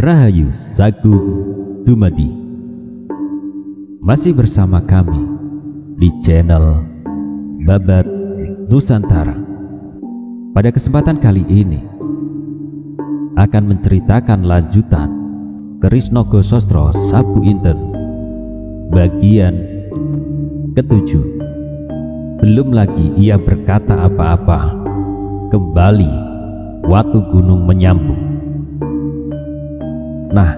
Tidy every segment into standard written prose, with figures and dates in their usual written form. Rahayu Sagung Dumadi masih bersama kami di channel Babad Nusantara. Pada kesempatan kali ini akan menceritakan lanjutan Keris Nogo Sosro Sabuk Inten bagian ketujuh. Belum lagi ia berkata apa-apa, kembali Watu Gunung menyambung. Nah,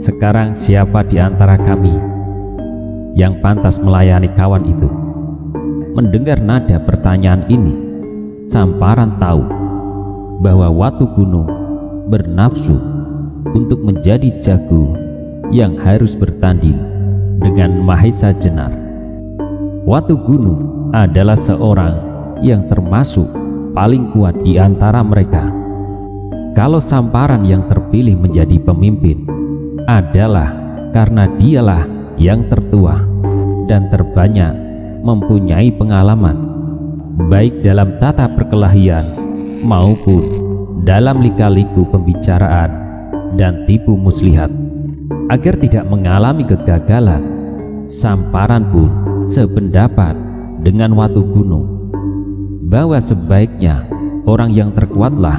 sekarang siapa di antara kami yang pantas melayani kawan itu? Mendengar nada pertanyaan ini, Samparan tahu bahwa Watu Gunung bernafsu untuk menjadi jago yang harus bertanding dengan Mahesa Jenar. Watu Gunung adalah seorang yang termasuk paling kuat di antara mereka. Kalau Samparan yang terpilih menjadi pemimpin adalah karena dialah yang tertua dan terbanyak mempunyai pengalaman, baik dalam tata perkelahian maupun dalam lika-liku pembicaraan dan tipu muslihat. Agar tidak mengalami kegagalan, Samparan pun sependapat dengan Watu Gunung bahwa sebaiknya orang yang terkuatlah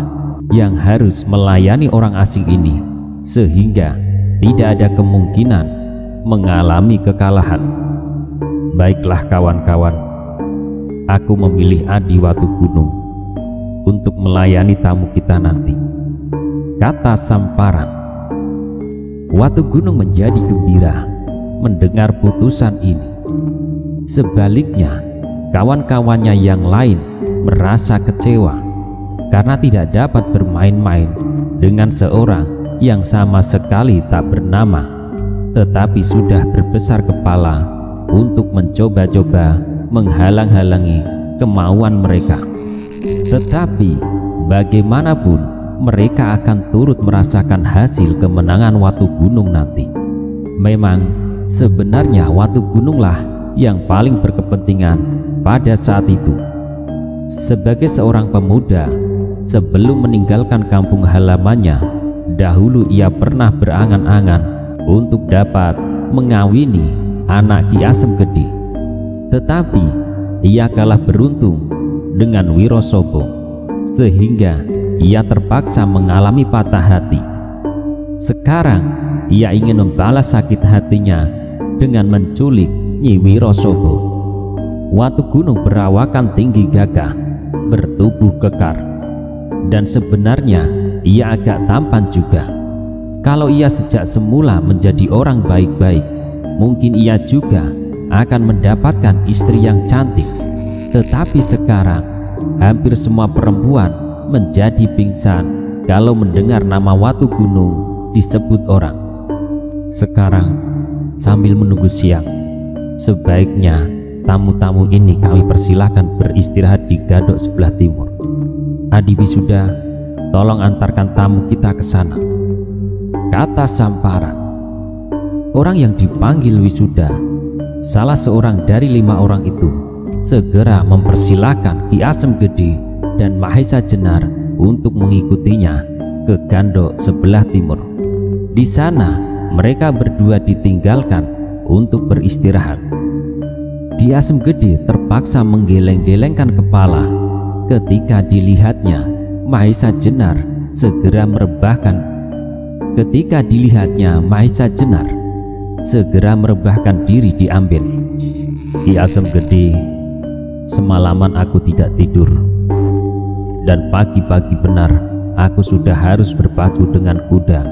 yang harus melayani orang asing ini, sehingga tidak ada kemungkinan mengalami kekalahan. Baiklah kawan-kawan, aku memilih Adi Watu Gunung untuk melayani tamu kita nanti, kata Samparan. Watu Gunung menjadi gembira mendengar putusan ini. Sebaliknya, kawan-kawannya yang lain merasa kecewa karena tidak dapat bermain-main dengan seorang yang sama sekali tak bernama tetapi sudah berbesar kepala untuk mencoba-coba menghalang-halangi kemauan mereka. Tetapi bagaimanapun mereka akan turut merasakan hasil kemenangan Watu Gunung nanti. Memang sebenarnya Watu Gununglah yang paling berkepentingan pada saat itu. Sebagai seorang pemuda, sebelum meninggalkan kampung halamannya, dahulu ia pernah berangan-angan untuk dapat mengawini anak Ki Asem Gede. Tetapi ia kalah beruntung dengan Wirosobo, sehingga ia terpaksa mengalami patah hati. Sekarang ia ingin membalas sakit hatinya dengan menculik Nyi Wirosobo. Watu Gunung berawakan tinggi gagah, bertubuh kekar, dan sebenarnya ia agak tampan juga. Kalau ia sejak semula menjadi orang baik-baik, mungkin ia juga akan mendapatkan istri yang cantik. Tetapi sekarang hampir semua perempuan menjadi pingsan kalau mendengar nama Watu Gunung disebut orang. Sekarang sambil menunggu siang, sebaiknya tamu-tamu ini kami persilahkan beristirahat di gadok sebelah timur. Adi Wisuda, tolong antarkan tamu kita ke sana, kata Samparan. Orang yang dipanggil Wisuda, salah seorang dari 5 orang itu, segera mempersilahkan Ki Asem Gede dan Mahesa Jenar untuk mengikutinya ke gandok sebelah timur. Di sana mereka berdua ditinggalkan untuk beristirahat. Ki Asem Gede terpaksa menggeleng-gelengkan kepala ketika dilihatnya Mahesa Jenar segera merebahkan diri diambil. Ki Asem Gede, semalaman aku tidak tidur, dan pagi-pagi benar aku sudah harus berpacu dengan kuda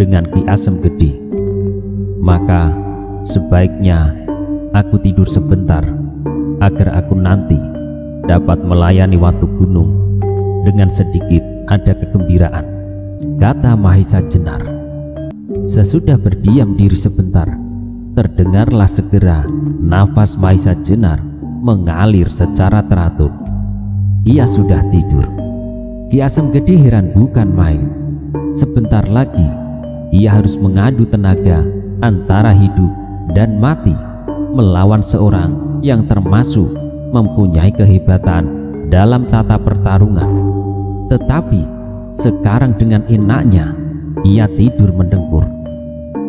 dengan Ki Asem Gede. Maka sebaiknya aku tidur sebentar agar aku nanti dapat melayani Watu Gunung dengan sedikit ada kegembiraan, kata Mahesa Jenar. Sesudah berdiam diri sebentar, terdengarlah segera nafas Mahesa Jenar mengalir secara teratur. Ia sudah tidur. Ki Asem Gede heran bukan main. Sebentar lagi ia harus mengadu tenaga antara hidup dan mati melawan seorang yang termasuk mempunyai kehebatan dalam tata pertarungan, tetapi sekarang dengan enaknya ia tidur mendengkur.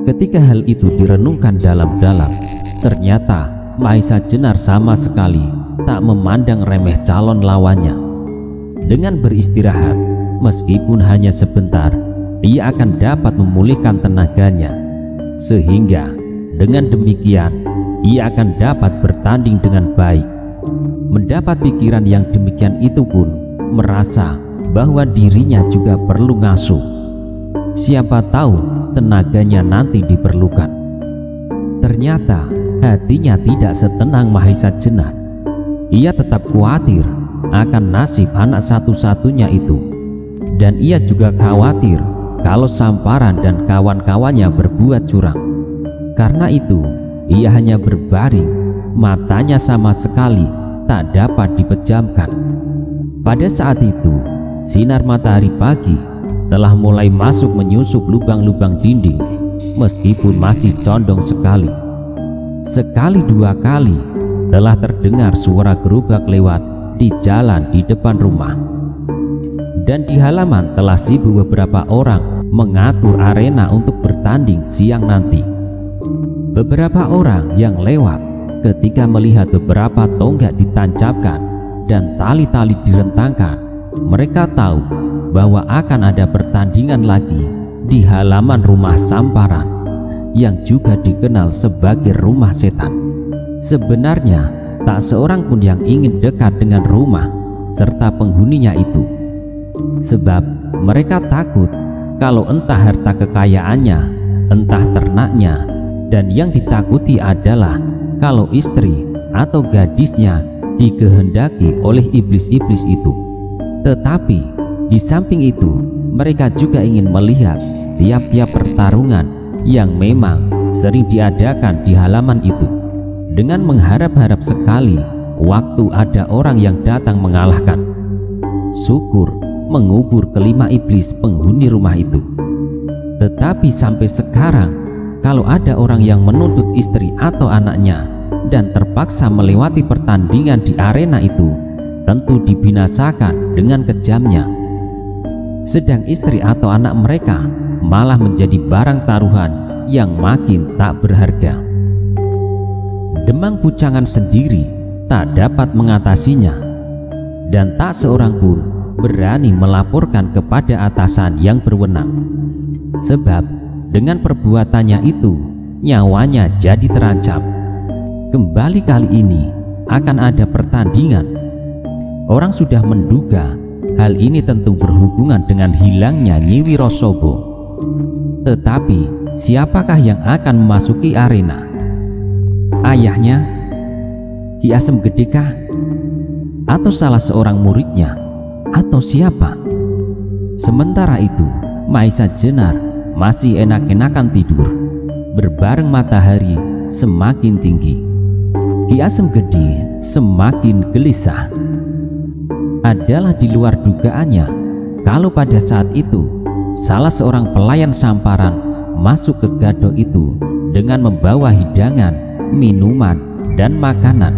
Ketika hal itu direnungkan dalam-dalam, ternyata Mahesa Jenar sama sekali tak memandang remeh calon lawannya. Dengan beristirahat, meskipun hanya sebentar, ia akan dapat memulihkan tenaganya, sehingga dengan demikian ia akan dapat bertanding dengan baik. Mendapat pikiran yang demikian itu pun merasa bahwa dirinya juga perlu ngasuh. Siapa tahu tenaganya nanti diperlukan. Ternyata hatinya tidak setenang Mahesa Jenar. Ia tetap khawatir akan nasib anak satu-satunya itu, dan ia juga khawatir kalau Samparan dan kawan-kawannya berbuat curang. Karena itu ia hanya berbaring, matanya sama sekali tak dapat dipejamkan. Pada saat itu sinar matahari pagi telah mulai masuk menyusup lubang-lubang dinding, meskipun masih condong sekali. Sekali dua kali telah terdengar suara gerobak lewat di jalan di depan rumah, dan di halaman telah sibuk beberapa orang mengatur arena untuk bertanding siang nanti. Beberapa orang yang lewat ketika melihat beberapa tonggak ditancapkan dan tali-tali direntangkan, mereka tahu bahwa akan ada pertandingan lagi di halaman rumah Samparan yang juga dikenal sebagai rumah setan. Sebenarnya tak seorang pun yang ingin dekat dengan rumah serta penghuninya itu, sebab mereka takut kalau entah harta kekayaannya, entah ternaknya, dan yang ditakuti adalah kalau istri atau gadisnya dikehendaki oleh iblis-iblis itu. Tetapi di samping itu, mereka juga ingin melihat tiap-tiap pertarungan yang memang sering diadakan di halaman itu, dengan mengharap-harap sekali waktu ada orang yang datang mengalahkan. Syukur mengubur kelima iblis penghuni rumah itu. Tetapi sampai sekarang, kalau ada orang yang menuntut istri atau anaknya dan terpaksa melewati pertandingan di arena itu, tentu dibinasakan dengan kejamnya. Sedang istri atau anak mereka malah menjadi barang taruhan yang makin tak berharga. Demang pucangan sendiri tak dapat mengatasinya, dan tak seorang pun berani melaporkan kepada atasan yang berwenang, sebab dengan perbuatannya itu nyawanya jadi terancam. Kembali kali ini akan ada pertandingan. Orang sudah menduga hal ini tentu berhubungan dengan hilangnya Nyi Wirosobo. Tetapi siapakah yang akan memasuki arena? Ayahnya? Ki Asem Gede kah? Atau salah seorang muridnya? Atau siapa? Sementara itu Mahesa Jenar masih enak-enakan tidur, berbareng matahari semakin tinggi. Ki Asem Gede semakin gelisah. Adalah di luar dugaannya kalau pada saat itu salah seorang pelayan Samparan masuk ke gado itu dengan membawa hidangan, minuman, dan makanan.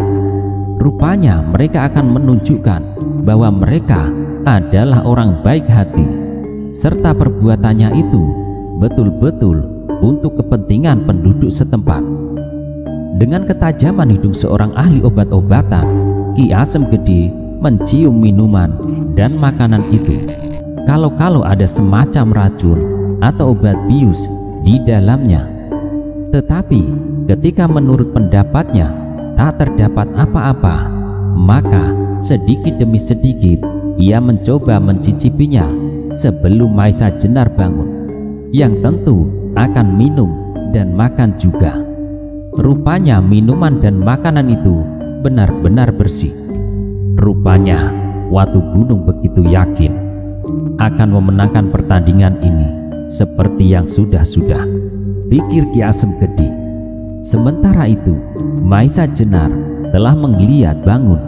Rupanya mereka akan menunjukkan bahwa mereka adalah orang baik hati, serta perbuatannya itu betul-betul untuk kepentingan penduduk setempat. Dengan ketajaman hidung seorang ahli obat-obatan, Ki Asem Gede mencium minuman dan makanan itu, kalau-kalau ada semacam racun atau obat bius di dalamnya. Tetapi ketika menurut pendapatnya tak terdapat apa-apa, maka sedikit demi sedikit ia mencoba mencicipinya sebelum Mahesa Jenar bangun, yang tentu akan minum dan makan juga. Rupanya minuman dan makanan itu benar-benar bersih. Rupanya Watu Gunung begitu yakin akan memenangkan pertandingan ini seperti yang sudah-sudah, pikir Ki Asem Gede. Sementara itu Mahesa Jenar telah menggeliat bangun.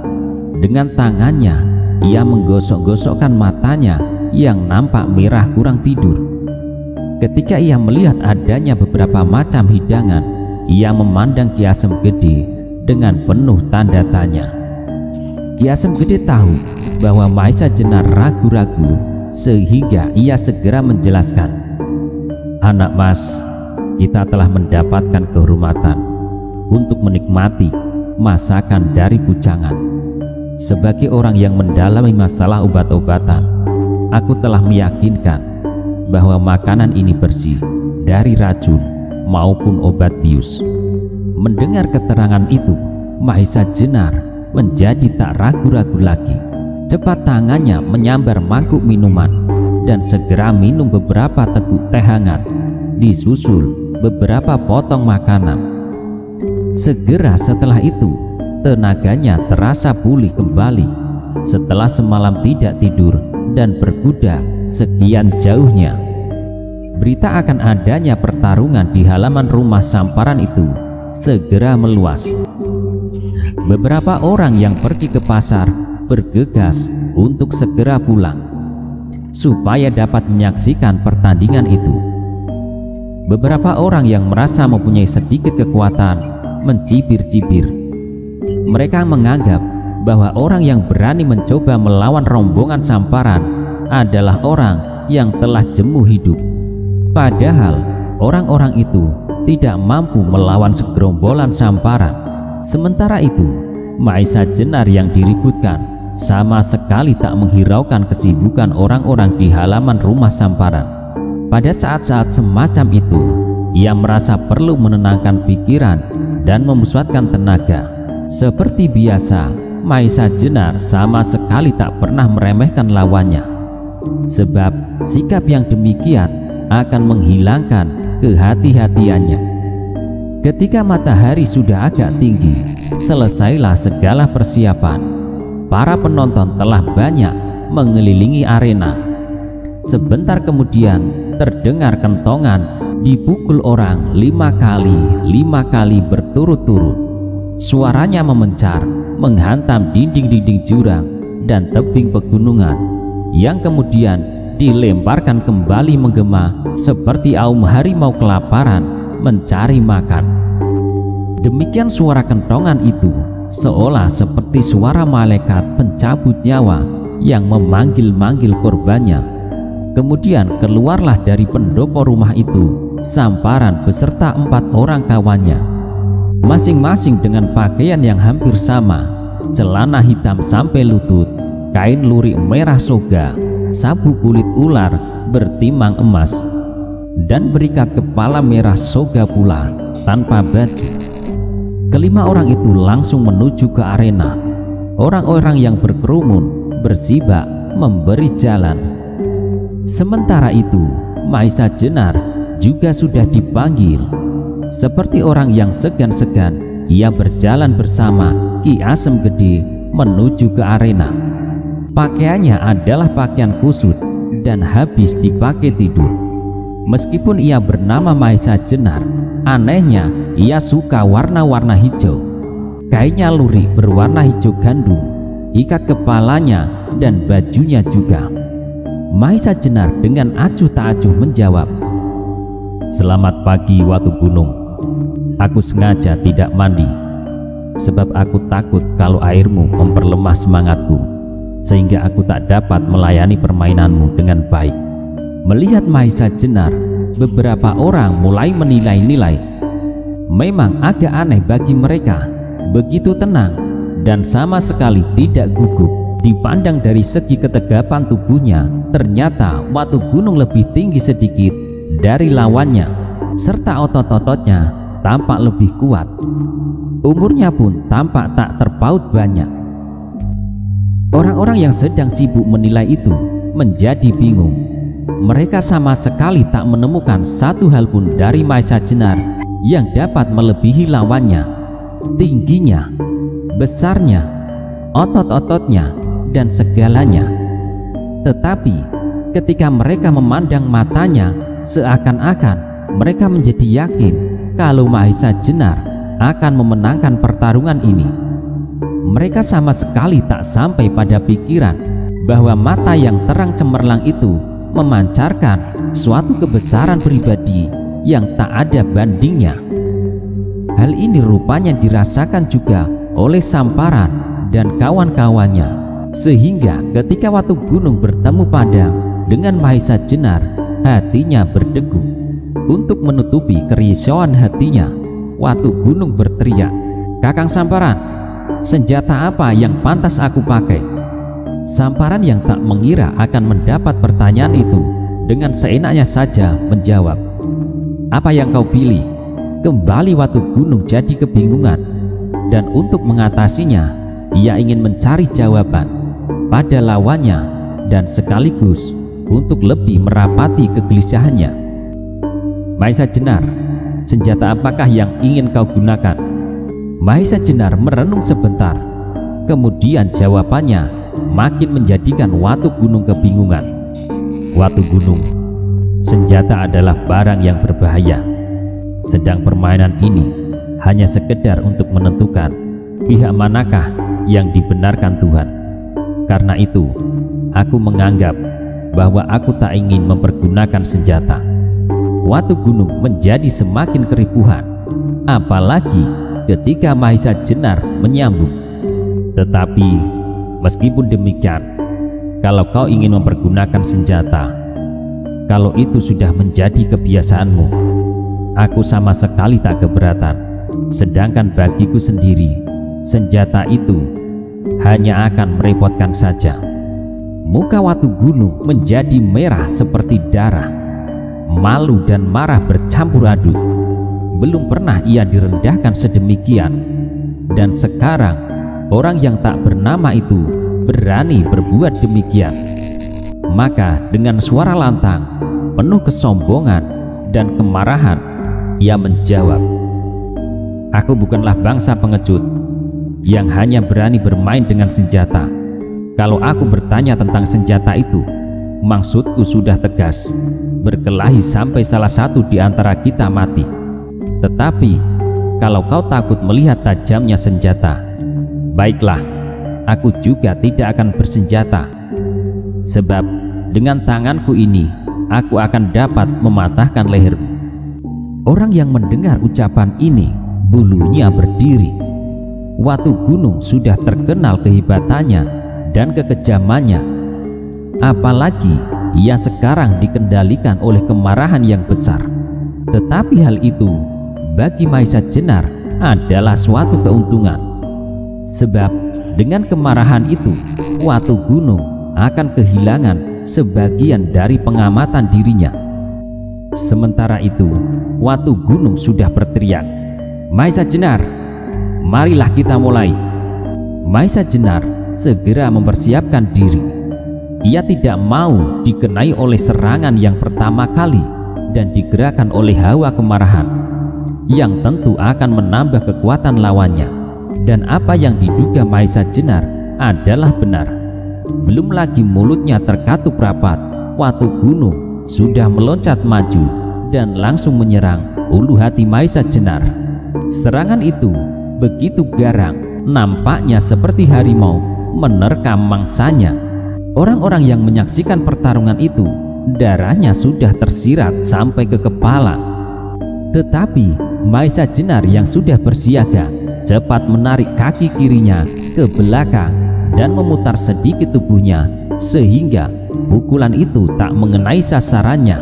Dengan tangannya ia menggosok-gosokkan matanya yang nampak merah kurang tidur. Ketika ia melihat adanya beberapa macam hidangan, ia memandang Ki Asem Gede dengan penuh tanda tanya. Ki Asem Gede tahu bahwa Mahesa Jenar ragu-ragu, sehingga ia segera menjelaskan, "Anak Mas, kita telah mendapatkan kehormatan untuk menikmati masakan dari Bucangan. Sebagai orang yang mendalami masalah obat-obatan, aku telah meyakinkan bahwa makanan ini bersih dari racun maupun obat bius." Mendengar keterangan itu, Mahesa Jenar menjadi tak ragu-ragu lagi. Cepat tangannya menyambar mangkuk minuman dan segera minum beberapa teguk teh hangat, disusul beberapa potong makanan. Segera setelah itu, tenaganya terasa pulih kembali setelah semalam tidak tidur dan berkuda sekian jauhnya. Berita akan adanya pertarungan di halaman rumah Samparan itu segera meluas. Beberapa orang yang pergi ke pasar bergegas untuk segera pulang supaya dapat menyaksikan pertandingan itu. Beberapa orang yang merasa mempunyai sedikit kekuatan mencibir-cibir. Mereka menganggap bahwa orang yang berani mencoba melawan rombongan Samparan adalah orang yang telah jemu hidup. Padahal orang-orang itu tidak mampu melawan segerombolan Samparan. Sementara itu, Mahesa Jenar yang diributkan sama sekali tak menghiraukan kesibukan orang-orang di halaman rumah Samparan. Pada saat-saat semacam itu, ia merasa perlu menenangkan pikiran dan memusatkan tenaga. Seperti biasa, Mahesa Jenar sama sekali tak pernah meremehkan lawannya, sebab sikap yang demikian akan menghilangkan kehati-hatiannya. Ketika matahari sudah agak tinggi, selesailah segala persiapan. Para penonton telah banyak mengelilingi arena. Sebentar kemudian terdengar kentongan dipukul orang 5 kali berturut-turut. Suaranya memencar, menghantam dinding-dinding jurang dan tebing pegunungan, yang kemudian dilemparkan kembali menggema seperti aum harimau kelaparan mencari makan. Demikian suara kentongan itu, seolah seperti suara malaikat pencabut nyawa yang memanggil-manggil korbannya. Kemudian keluarlah dari pendopo rumah itu Samparan beserta 4 orang kawannya, masing-masing dengan pakaian yang hampir sama, celana hitam sampai lutut, kain lurik merah soga, sabuk kulit ular bertimang emas, dan berikat kepala merah soga pula tanpa baju. Kelima orang itu langsung menuju ke arena. Orang-orang yang berkerumun bersibak memberi jalan. Sementara itu, Mahesa Jenar juga sudah dipanggil. Seperti orang yang segan-segan, ia berjalan bersama Ki Asem Gede menuju ke arena. Pakaiannya adalah pakaian kusut dan habis dipakai tidur. Meskipun ia bernama Mahesa Jenar, anehnya ia suka warna-warna hijau. Kainnya lurik berwarna hijau gandum, ikat kepalanya dan bajunya juga. Mahesa Jenar dengan acuh tak acuh menjawab, "Selamat pagi Watu Gunung. Aku sengaja tidak mandi, sebab aku takut kalau airmu memperlemah semangatku, sehingga aku tak dapat melayani permainanmu dengan baik." Melihat Mahesa Jenar, beberapa orang mulai menilai-nilai. Memang agak aneh bagi mereka, begitu tenang dan sama sekali tidak gugup. Dipandang dari segi ketegapan tubuhnya, ternyata Watu Gunung lebih tinggi sedikit dari lawannya, serta otot-ototnya tampak lebih kuat. Umurnya pun tampak tak terpaut banyak. Orang-orang yang sedang sibuk menilai itu menjadi bingung. Mereka sama sekali tak menemukan satu hal pun dari Mahesa Jenar yang dapat melebihi lawannya. Tingginya, besarnya, otot-ototnya, dan segalanya. Tetapi ketika mereka memandang matanya, seakan-akan mereka menjadi yakin kalau Mahesa Jenar akan memenangkan pertarungan ini. Mereka sama sekali tak sampai pada pikiran bahwa mata yang terang cemerlang itu memancarkan suatu kebesaran pribadi yang tak ada bandingnya. Hal ini rupanya dirasakan juga oleh Samparan dan kawan-kawannya, sehingga ketika Watu Gunung bertemu padang dengan Mahesa Jenar, hatinya berdegup. Untuk menutupi kerisauan hatinya, Watu Gunung berteriak, "Kakang Samparan, senjata apa yang pantas aku pakai?" Samparan yang tak mengira akan mendapat pertanyaan itu, dengan seenaknya saja menjawab, "Apa yang kau pilih?" Kembali Watu Gunung jadi kebingungan, dan untuk mengatasinya, ia ingin mencari jawaban pada lawannya dan sekaligus untuk lebih merapati kegelisahannya. "Mahesa Jenar, senjata apakah yang ingin kau gunakan?" Mahesa Jenar merenung sebentar, kemudian jawabannya makin menjadikan Watu Gunung kebingungan. "Watu Gunung, senjata adalah barang yang berbahaya, sedang permainan ini hanya sekedar untuk menentukan pihak manakah yang dibenarkan Tuhan. Karena itu, aku menganggap bahwa aku tak ingin mempergunakan senjata." Watu Gunung menjadi semakin keribuhan, apalagi ketika Mahesa Jenar menyambung, "Tetapi meskipun demikian, kalau kau ingin mempergunakan senjata, kalau itu sudah menjadi kebiasaanmu, aku sama sekali tak keberatan. Sedangkan bagiku sendiri, senjata itu hanya akan merepotkan saja." Muka Watu Gunung menjadi merah seperti darah. Malu dan marah bercampur aduk. Belum pernah ia direndahkan sedemikian, dan sekarang orang yang tak bernama itu berani berbuat demikian. Maka dengan suara lantang, penuh kesombongan dan kemarahan, ia menjawab, "Aku bukanlah bangsa pengecut yang hanya berani bermain dengan senjata. Kalau aku bertanya tentang senjata itu, maksudku sudah tegas, berkelahi sampai salah satu di antara kita mati. Tetapi kalau kau takut melihat tajamnya senjata, baiklah, aku juga tidak akan bersenjata. Sebab dengan tanganku ini aku akan dapat mematahkan lehermu." Orang yang mendengar ucapan ini bulunya berdiri. Watu Gunung sudah terkenal kehebatannya dan kekejamannya, apalagi ia sekarang dikendalikan oleh kemarahan yang besar. Tetapi hal itu bagi Mahesa Jenar adalah suatu keuntungan, sebab dengan kemarahan itu Watu Gunung akan kehilangan sebagian dari pengamatan dirinya. Sementara itu Watu Gunung sudah berteriak, "Mahesa Jenar, marilah kita mulai." Mahesa Jenar segera mempersiapkan diri. Ia tidak mau dikenai oleh serangan yang pertama kali dan digerakkan oleh hawa kemarahan yang tentu akan menambah kekuatan lawannya. Dan apa yang diduga Mahesa Jenar adalah benar. Belum lagi mulutnya terkatup rapat, Watu Gunung sudah meloncat maju dan langsung menyerang ulu hati Mahesa Jenar. Serangan itu begitu garang, nampaknya seperti harimau menerkam mangsanya. Orang-orang yang menyaksikan pertarungan itu, darahnya sudah tersirat sampai ke kepala. Tetapi Mahesa Jenar yang sudah bersiaga cepat menarik kaki kirinya ke belakang dan memutar sedikit tubuhnya, sehingga pukulan itu tak mengenai sasarannya.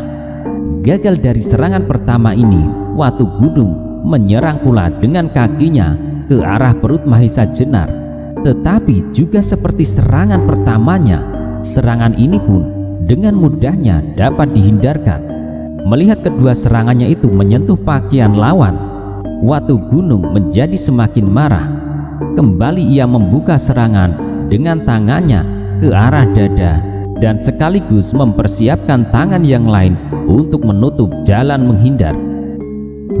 Gagal dari serangan pertama ini, Watu Gunung menyerang pula dengan kakinya ke arah perut Mahesa Jenar. Tetapi juga seperti serangan pertamanya, serangan ini pun dengan mudahnya dapat dihindarkan. Melihat kedua serangannya itu menyentuh pakaian lawan, Watu Gunung menjadi semakin marah. Kembali ia membuka serangan dengan tangannya ke arah dada dan sekaligus mempersiapkan tangan yang lain untuk menutup jalan menghindar.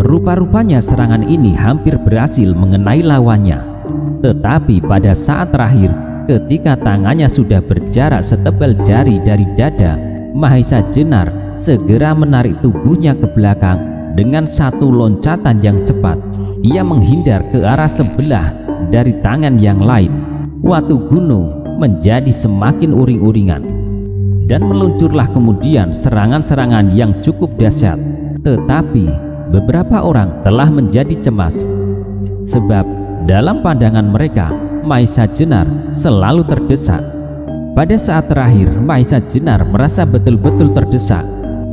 Rupa-rupanya serangan ini hampir berhasil mengenai lawannya. Tetapi pada saat terakhir, ketika tangannya sudah berjarak setebal jari dari dada, Mahesa Jenar segera menarik tubuhnya ke belakang dengan satu loncatan yang cepat. Ia menghindar ke arah sebelah dari tangan yang lain. Watu Gunung menjadi semakin uring-uringan, dan meluncurlah kemudian serangan-serangan yang cukup dahsyat. Tetapi beberapa orang telah menjadi cemas, sebab Dalam pandangan mereka, Mahesa Jenar selalu terdesak. Pada saat terakhir, Mahesa Jenar merasa betul-betul terdesak.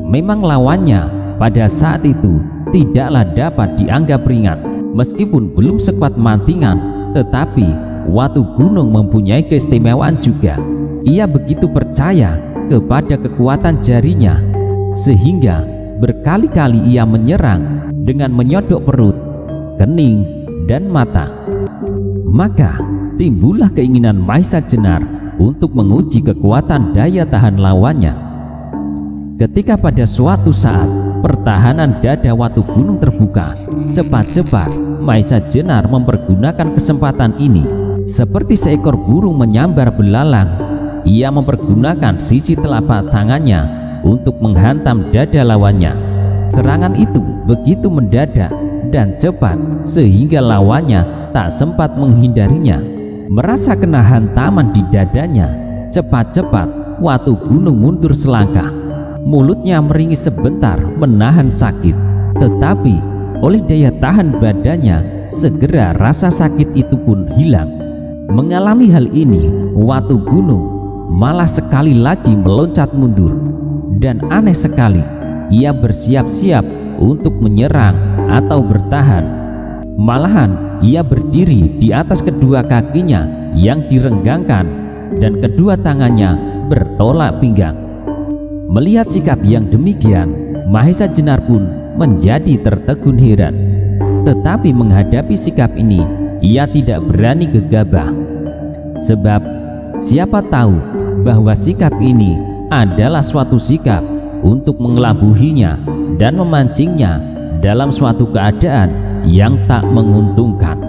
Memang lawannya pada saat itu tidaklah dapat dianggap ringan. Meskipun belum sekuat Mantingan, tetapi Watu Gunung mempunyai keistimewaan juga. Ia begitu percaya kepada kekuatan jarinya, sehingga berkali-kali ia menyerang dengan menyodok perut, kening, dan mata. Maka timbullah keinginan Mahesa Jenar untuk menguji kekuatan daya tahan lawannya. Ketika pada suatu saat pertahanan dada Watu Gunung terbuka, cepat-cepat Mahesa Jenar mempergunakan kesempatan ini. Seperti seekor burung menyambar belalang, ia mempergunakan sisi telapak tangannya untuk menghantam dada lawannya. Serangan itu begitu mendadak dan cepat sehingga lawannya tak sempat menghindarinya. Merasa kena hantaman di dadanya, cepat-cepat Watu Gunung mundur selangkah. Mulutnya meringis sebentar menahan sakit, tetapi oleh daya tahan badannya segera rasa sakit itu pun hilang. Mengalami hal ini, Watu Gunung malah sekali lagi meloncat mundur, dan aneh sekali ia bersiap-siap untuk menyerang atau bertahan. Malahan ia berdiri di atas kedua kakinya yang direnggangkan dan kedua tangannya bertolak pinggang. Melihat sikap yang demikian, Mahesa Jenar pun menjadi tertegun heran. Tetapi menghadapi sikap ini, ia tidak berani gegabah, sebab siapa tahu bahwa sikap ini adalah suatu sikap untuk mengelabuhinya dan memancingnya dalam suatu keadaan yang tak menguntungkan.